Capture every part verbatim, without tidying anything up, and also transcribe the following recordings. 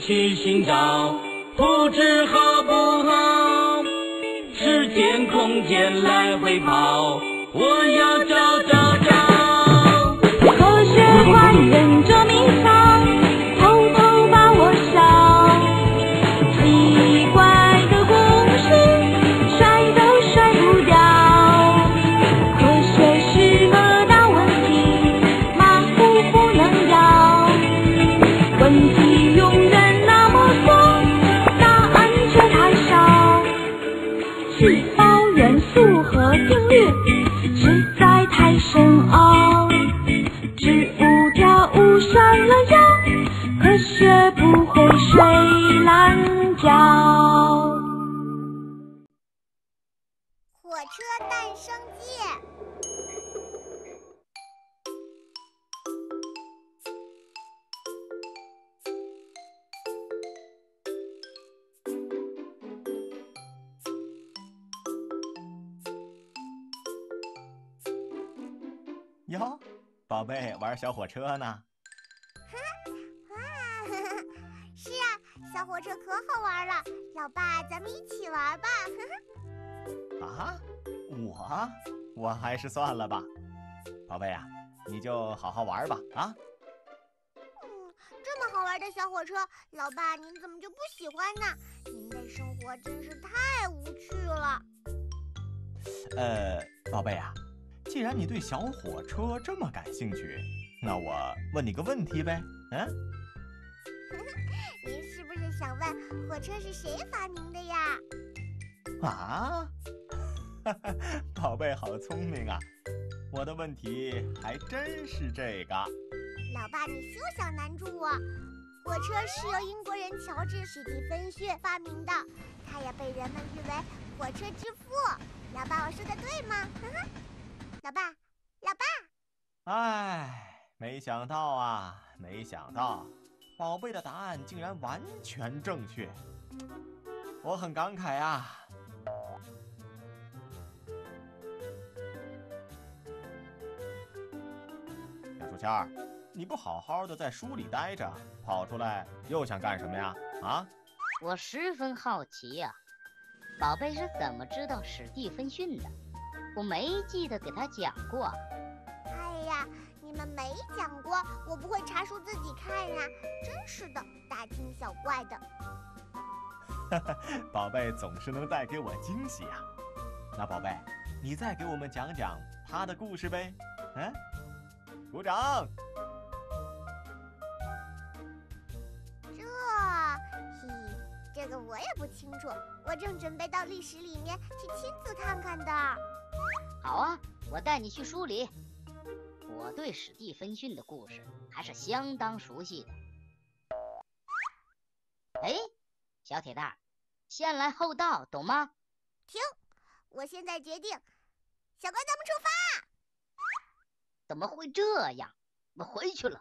去寻找，不知好不好？时间、空间来回跑，我要找找找。科学怪人捉迷藏，偷偷把我烧。奇怪的故事，甩都甩不掉。科学是个大问题，马虎不能要。问题永远。 细胞元素和定律实在太深奥，植物跳舞甩了腰，科学不会睡懒觉。火车诞生记。 哟，宝贝，玩小火车呢？哇，是啊，小火车可好玩了，老爸，咱们一起玩吧。啊，我，我还是算了吧。宝贝啊，你就好好玩吧。啊，嗯，这么好玩的小火车，老爸您怎么就不喜欢呢？您的生活真是太无趣了。呃，宝贝啊。 既然你对小火车这么感兴趣，那我问你个问题呗，嗯？您是不是想问火车是谁发明的呀？啊，宝贝好聪明啊！我的问题还真是这个。老爸，你休想难住我。火车是由英国人乔治·史蒂芬逊发明的，他也被人们誉为火车之父。老爸，我说的对吗？老爸，老爸，哎，没想到啊，没想到，宝贝的答案竟然完全正确，我很感慨啊。小书签儿，你不好好的在书里待着，跑出来又想干什么呀？啊？我十分好奇呀、啊，宝贝是怎么知道史蒂芬逊的？ 我没记得给他讲过。哎呀，你们没讲过，我不会查书自己看呀、啊，真是的，大惊小怪的。哈哈，宝贝总是能带给我惊喜啊。那宝贝，你再给我们讲讲他的故事呗。嗯，鼓掌。这，嘿，这个我也不清楚，我正准备到历史里面去亲自看看的。 好啊，我带你去书里。我对史蒂芬逊的故事还是相当熟悉的。哎，小铁蛋儿，先来后到，懂吗？停！我现在决定，小乖，咱们出发！怎么会这样？我回去了。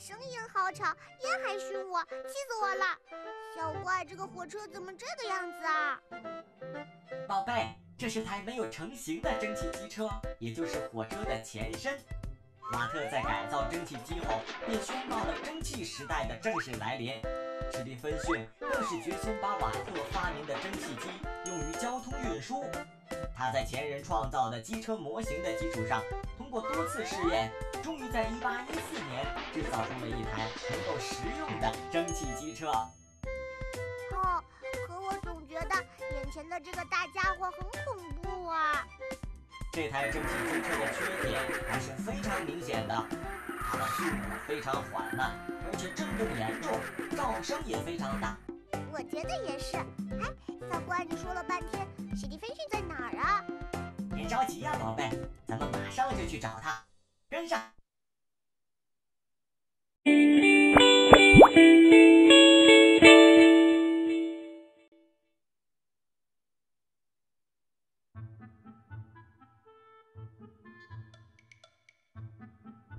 声音好吵，烟还熏我，气死我了！小怪，这个火车怎么这个样子啊？宝贝，这是台没有成型的蒸汽机车，也就是火车的前身。马特在改造蒸汽机后，便宣告了蒸汽时代的正式来临。史蒂芬逊更更是决心把瓦特发明的蒸汽机用于交通运输。他在前人创造的机车模型的基础上，通过多次试验，终于在一八一四年制造出了一台能够实用的蒸汽机车。哦，可我总觉得眼前的这个大家伙很恐怖啊！这台蒸汽机车的缺点还是非常明显的，它的速度非常缓慢，而且震动严重，噪声也非常大。我觉得也是。哎，小怪，你说了半天，史蒂芬逊在哪儿啊？别着急呀，宝贝，咱们马上就去找他，跟上。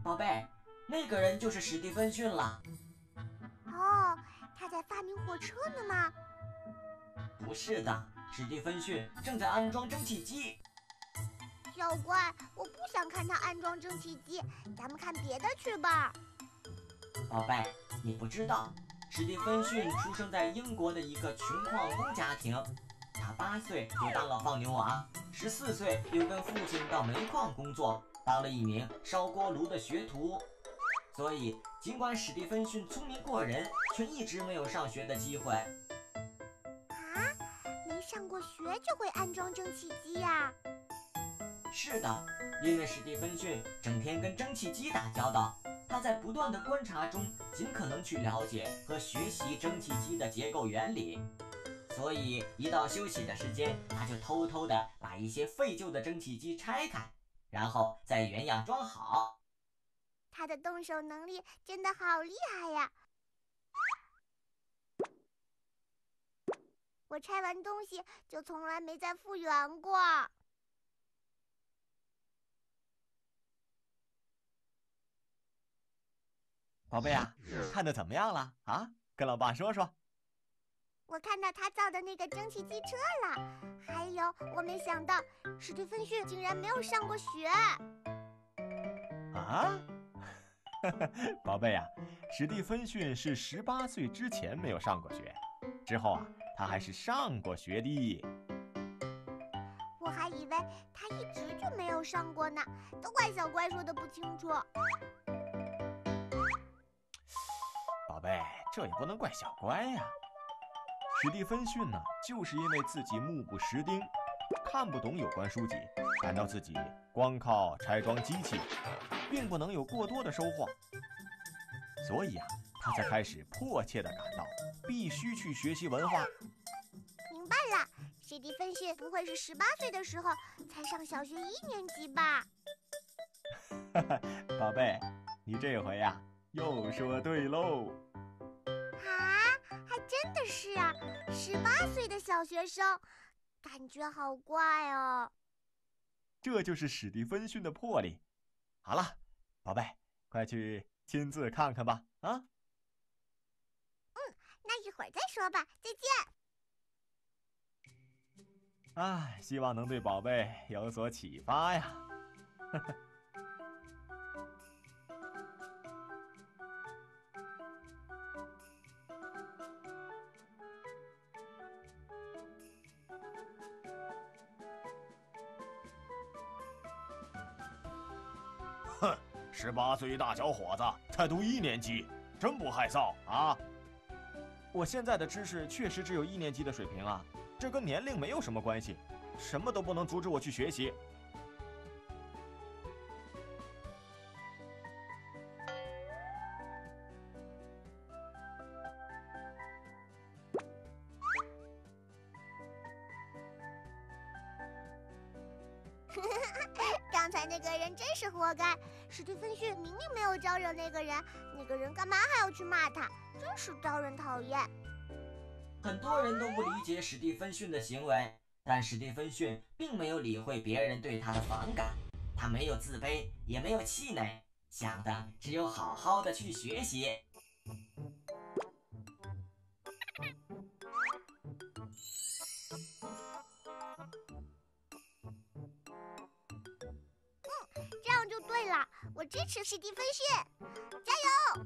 宝贝，那个人就是史蒂芬逊了。哦，他在发明火车呢吗？不是的，史蒂芬逊正在安装蒸汽机。小怪，我不想看他安装蒸汽机，咱们看别的去吧。宝贝，你不知道，史蒂芬逊出生在英国的一个穷矿工家庭，他八岁就当了放牛娃，十四岁又跟父亲到煤矿工作。当了一名烧锅炉的学徒，所以尽管史蒂芬逊聪明过人，却一直没有上学的机会。啊，没上过学就会安装蒸汽机呀？是的，因为史蒂芬逊整天跟蒸汽机打交道，他在不断的观察中尽可能去了解和学习蒸汽机的结构原理，所以一到休息的时间，他就偷偷的把一些废旧的蒸汽机拆开，然后再原样装好。他的动手能力真的好厉害呀！我拆完东西就从来没再复原过。宝贝啊，看的怎么样了啊？跟老爸说说。我看到他造的那个蒸汽机车了，还有我没想到史蒂芬逊竟然没有上过学。啊，宝贝啊，史蒂芬逊是十八岁之前没有上过学，之后啊，他还是上过学的。我还以为他一直就没有上过呢，都怪小怪说的不清楚。宝贝，这也不能怪小怪呀。史蒂芬逊呢，就是因为自己目不识丁，看不懂有关书籍，感到自己光靠拆装机器，并不能有过多的收获，所以啊，他才开始迫切地感到必须去学习文化。明白了，史蒂芬逊不会是十八岁的时候才上小学一年级吧？宝贝，你这回呀，又说对喽。真的是啊，十八岁的小学生，感觉好怪哦。这就是史蒂芬逊的魄力。好了，宝贝，快去亲自看看吧，啊。嗯，那一会儿再说吧，再见。啊，希望能对宝贝有所启发呀。呵呵。哼，十八岁大小伙子才读一年级，真不害臊啊！我现在的知识确实只有一年级的水平啊，这跟年龄没有什么关系，什么都不能阻止我去学习。刚才那个人真是活该，史蒂芬逊明明没有招惹那个人，那个人干嘛还要去骂他？真是招人讨厌。很多人都不理解史蒂芬逊的行为，但史蒂芬逊并没有理会别人对他的反感，他没有自卑，也没有气馁，想的只有好好的去学习。对了，我支持史蒂芬逊，加油！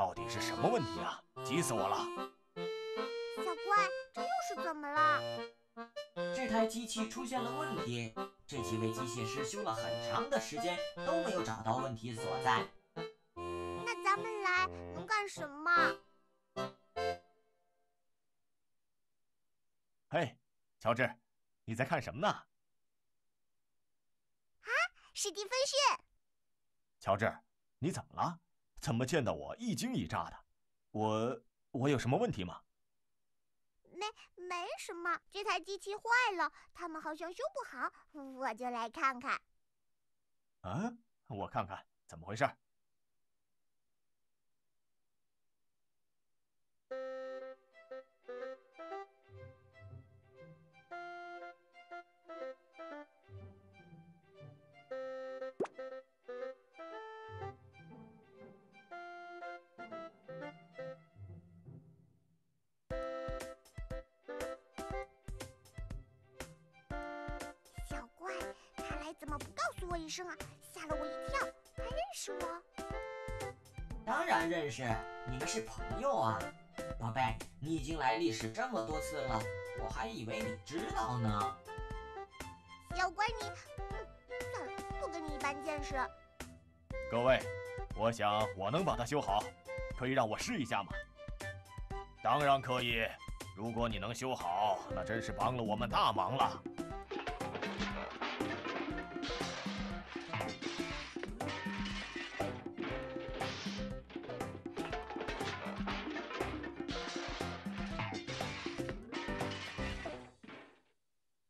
到底是什么问题啊？急死我了！小怪，这又是怎么了？这台机器出现了问题，这几位机械师修了很长的时间都没有找到问题所在。那咱们来能干什么？嘿，乔治，你在看什么呢？啊，史蒂芬逊！乔治，你怎么了？ 怎么见到我一惊一乍的？我我有什么问题吗？没没什么，这台机器坏了，他们好像修不好，我就来看看。啊，我看看怎么回事。怎么不告诉我一声啊！吓了我一跳，还认识我？当然认识，你们是朋友啊！宝贝，你已经来历史这么多次了，我还以为你知道呢。小乖你，嗯，算了，不跟你一般见识。各位，我想我能把它修好，可以让我试一下吗？当然可以，如果你能修好，那真是帮了我们大忙了。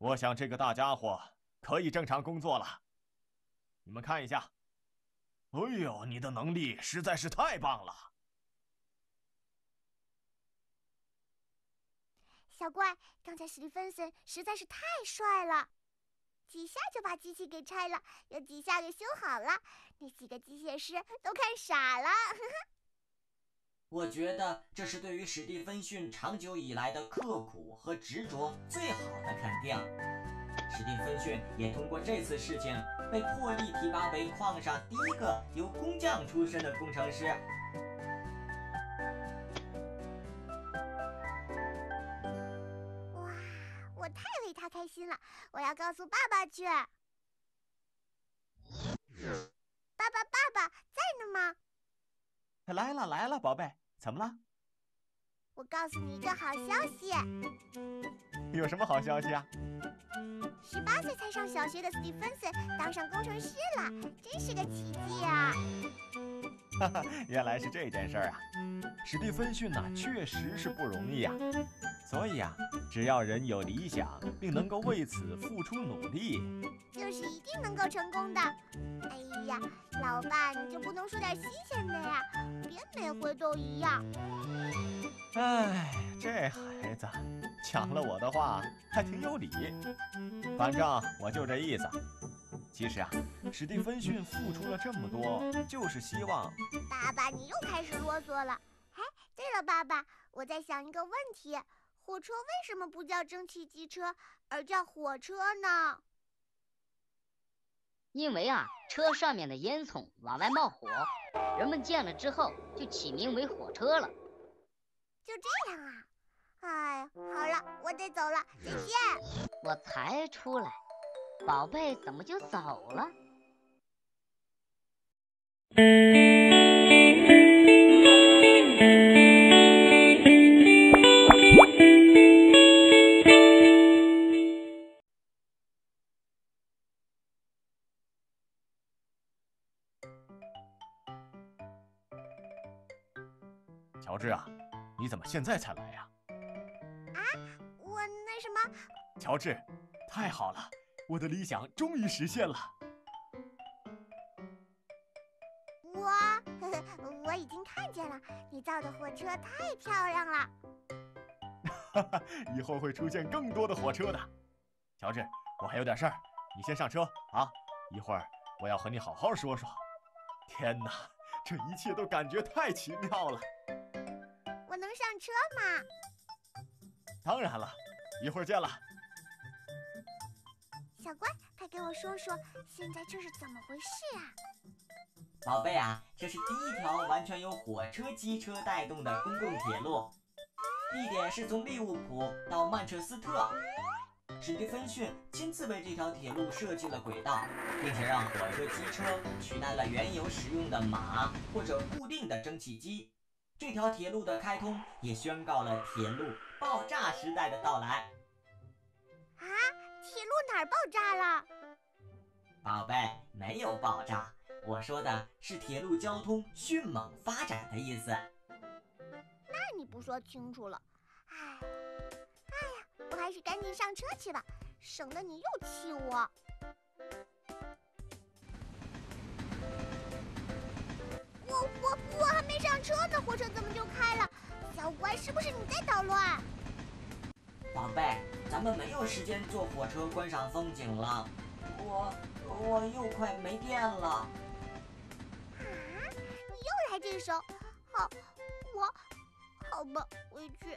我想这个大家伙可以正常工作了，你们看一下。哎呦，你的能力实在是太棒了！小怪，刚才史蒂芬森实在是太帅了，几下就把机器给拆了，又几下给修好了，那几个机械师都看傻了。我觉得这是对于史蒂芬逊长久以来的刻苦和执着最好的肯定。史蒂芬逊也通过这次事情被破例提拔为矿上第一个由工匠出身的工程师。哇，我太为他开心了！我要告诉爸爸去。爸爸，爸爸在呢吗？ 来了来了，宝贝，怎么了？我告诉你一个好消息。有什么好消息啊？十八岁才上小学的史蒂芬森当上工程师了，真是个奇迹啊！哈哈，原来是这件事儿啊！史蒂芬逊呐，确实是不容易啊。所以啊，只要人有理想，并能够为此付出努力，就是一定能够成功的。哎呀，老爸，你就不能说点新鲜的呀？别每回都一样。哎，这孩子抢了我的话，还挺有理。反正我就这意思。其实啊，史蒂芬逊付出了这么多，就是希望……爸爸，你又开始啰嗦了。哎，对了，爸爸，我在想一个问题。 火车为什么不叫蒸汽机车，而叫火车呢？因为啊，车上面的烟囱往外冒火，人们见了之后就起名为火车了。就这样啊？哎，好了，我得走了，再见。我才出来，宝贝怎么就走了？ 乔治啊，你怎么现在才来呀？啊，我那什么……乔治，太好了，我的理想终于实现了。我呵呵我已经看见了，你造的火车太漂亮了。哈哈，以后会出现更多的火车的。乔治，我还有点事儿，你先上车啊，一会儿我要和你好好说说。天哪，这一切都感觉太奇妙了。 能上车吗？当然了，一会儿见了。小乖，快给我说说现在这是怎么回事啊？宝贝啊，这是第一条完全由火车、机车带动的公共铁路，地点是从利物浦到曼彻斯特。史蒂芬逊亲自为这条铁路设计了轨道，并且让火车、机车取代了原有使用的马或者固定的蒸汽机。这条铁路的开通也宣告了铁路爆炸时代的到来。啊，铁路哪儿爆炸了？宝贝，没有爆炸。 我说的是铁路交通迅猛发展的意思。那你不说清楚了，哎，哎呀，我还是赶紧上车去吧，省得你又气我。我我我还没上车呢，火车怎么就开了？小乖，是不是你在捣乱？宝贝，咱们没有时间坐火车观赏风景了，我我又快没电了。 来这首，好，我，好吧，回去。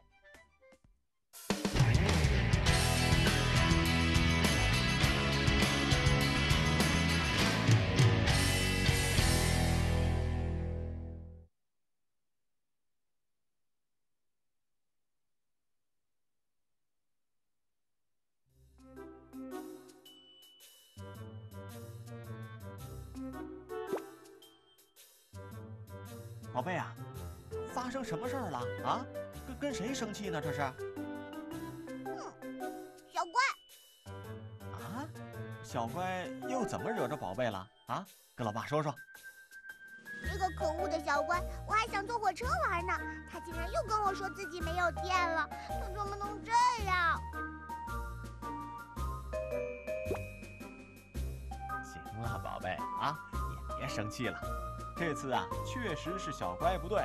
宝贝啊，发生什么事儿了啊？跟跟谁生气呢？这是？嗯，小乖。啊，小乖又怎么惹着宝贝了啊？跟老爸说说。这个可恶的小乖，我还想坐火车玩呢，他竟然又跟我说自己没有电了，他怎么能这样？行了，宝贝啊，也别生气了。 这次啊，确实是小乖不对，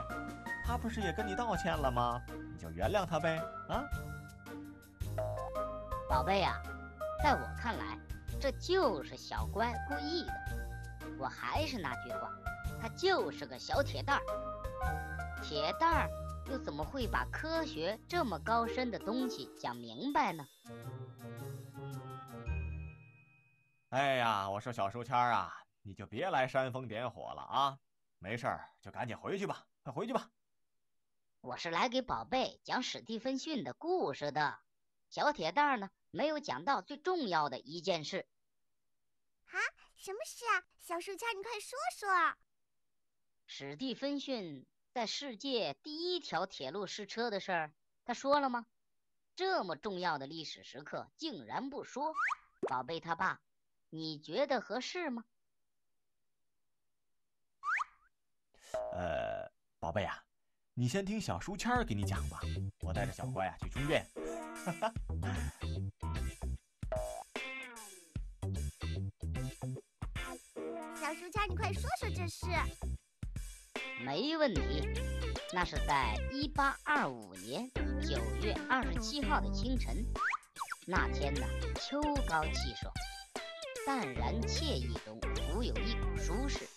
他不是也跟你道歉了吗？你就原谅他呗，啊！宝贝呀，在我看来，这就是小乖故意的。我还是那句话，他就是个小铁蛋儿。铁蛋儿又怎么会把科学这么高深的东西讲明白呢？哎呀，我说小书签啊！ 你就别来煽风点火了啊！没事儿就赶紧回去吧，快回去吧。我是来给宝贝讲史蒂芬逊的故事的。小铁蛋儿呢，没有讲到最重要的一件事。啊，什么事啊？小树签，你快说说。史蒂芬逊在世界第一条铁路试车的事儿，他说了吗？这么重要的历史时刻，竟然不说。宝贝他爸，你觉得合适吗？ 呃，宝贝啊，你先听小书签儿给你讲吧。我带着小乖啊去充电。小书签，你快说说这事。没问题，那是在一八二五年九月二十七号的清晨。那天呢，秋高气爽，淡然惬意中，独有一股舒适。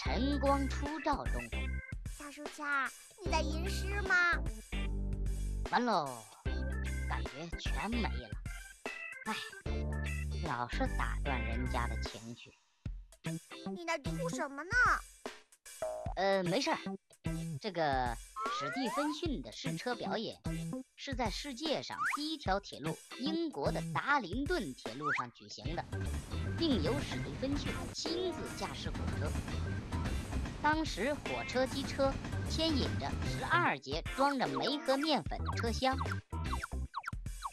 晨光初照中，小书签，你在吟诗吗？完喽，感觉全没了。哎，老是打断人家的情绪。你在读什么呢？呃，没事儿。这个史蒂芬逊的试车表演是在世界上第一条铁路英国的达林顿铁路上举行的，并由史蒂芬逊亲自驾驶火车。 当时，火车、机车牵引着十二节装着煤和面粉的车厢，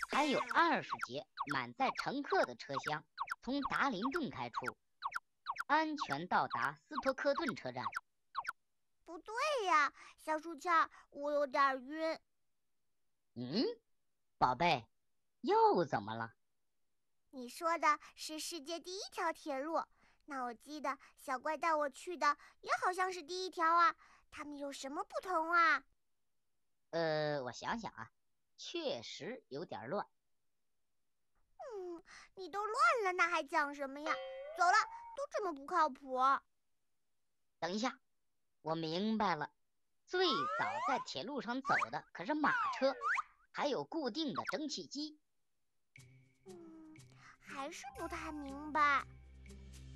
还有二十节满载乘客的车厢，从达林顿开出，安全到达斯托克顿车站。不对呀，小书签，我有点晕。嗯，宝贝，又怎么了？你说的是世界第一条铁路。 那我记得小乖带我去的也好像是第一条啊，他们有什么不同啊？呃，我想想啊，确实有点乱。嗯，你都乱了，那还讲什么呀？走了，都这么不靠谱。等一下，我明白了，最早在铁路上走的可是马车，还有固定的蒸汽机。嗯，还是不太明白。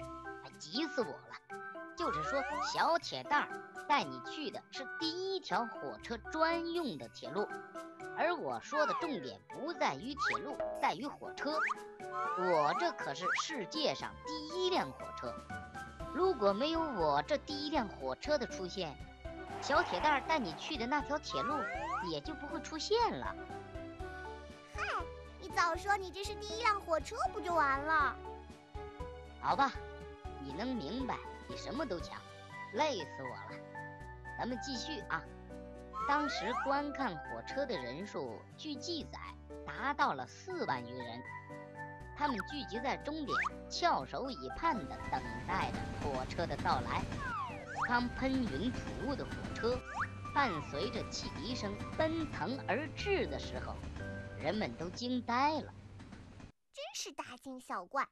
哎，急死我了！就是说，小铁蛋儿带你去的是第一条火车专用的铁路，而我说的重点不在于铁路，在于火车。我这可是世界上第一辆火车，如果没有我这第一辆火车的出现，小铁蛋儿带你去的那条铁路也就不会出现了。嗨，你早说你这是第一辆火车不就完了？好吧，你能明白比什么都强，累死我了。咱们继续啊。当时观看火车的人数，据记载达到了四万余人，他们聚集在终点，翘首以盼地等待着火车的到来。当喷云吐雾的火车伴随着汽笛声奔腾而至的时候，人们都惊呆了，真是大惊小怪。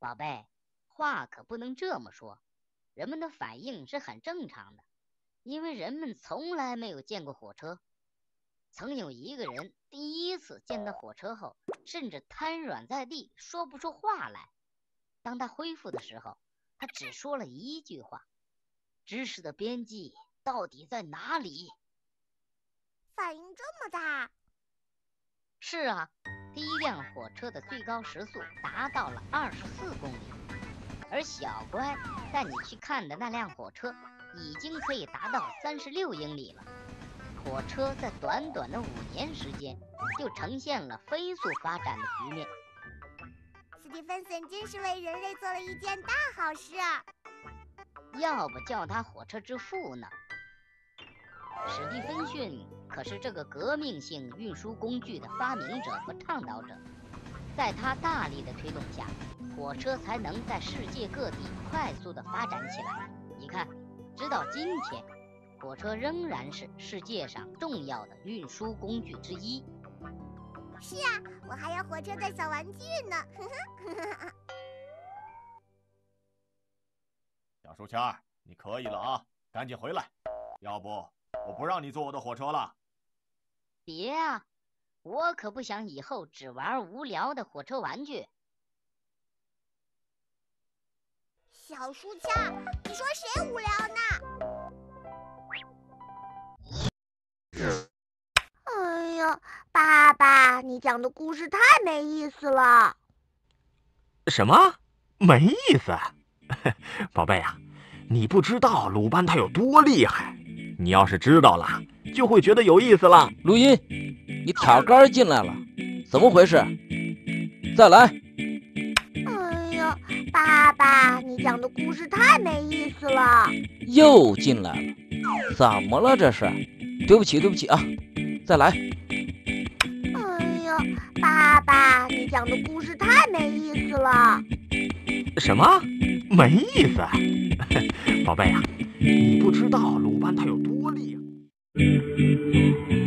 宝贝，话可不能这么说，人们的反应是很正常的，因为人们从来没有见过火车。曾有一个人第一次见到火车后，甚至瘫软在地，说不出话来。当他恢复的时候，他只说了一句话：知识的边际到底在哪里？反应这么大？是啊，第一辆火车的最高时速达到了二十四公里，而小乖带你去看的那辆火车已经可以达到三十六英里了。火车在短短的五年时间就呈现了飞速发展的局面。史蒂芬森真是为人类做了一件大好事啊，要不叫他火车之父呢。史蒂芬逊可是这个革命性运输工具的发明者和倡导者，在他大力的推动下，火车才能在世界各地快速的发展起来。你看，直到今天，火车仍然是世界上重要的运输工具之一。是啊，我还要火车的小玩具呢。小书签，你可以了啊，赶紧回来，要不我不让你坐我的火车了。别啊，我可不想以后只玩无聊的火车玩具。小书签，你说谁无聊呢？哎呀，爸爸，你讲的故事太没意思了。什么？没意思？宝贝啊，你不知道鲁班他有多厉害，你要是知道了，就会觉得有意思了。录音，你挑杆进来了，怎么回事？再来。哎呀，爸爸，你讲的故事太没意思了。又进来了，怎么了这是？对不起，对不起啊，再来。哎呀，爸爸，你讲的故事太没意思了。什么？没意思，宝贝啊，你不知道鲁班他有多厉害。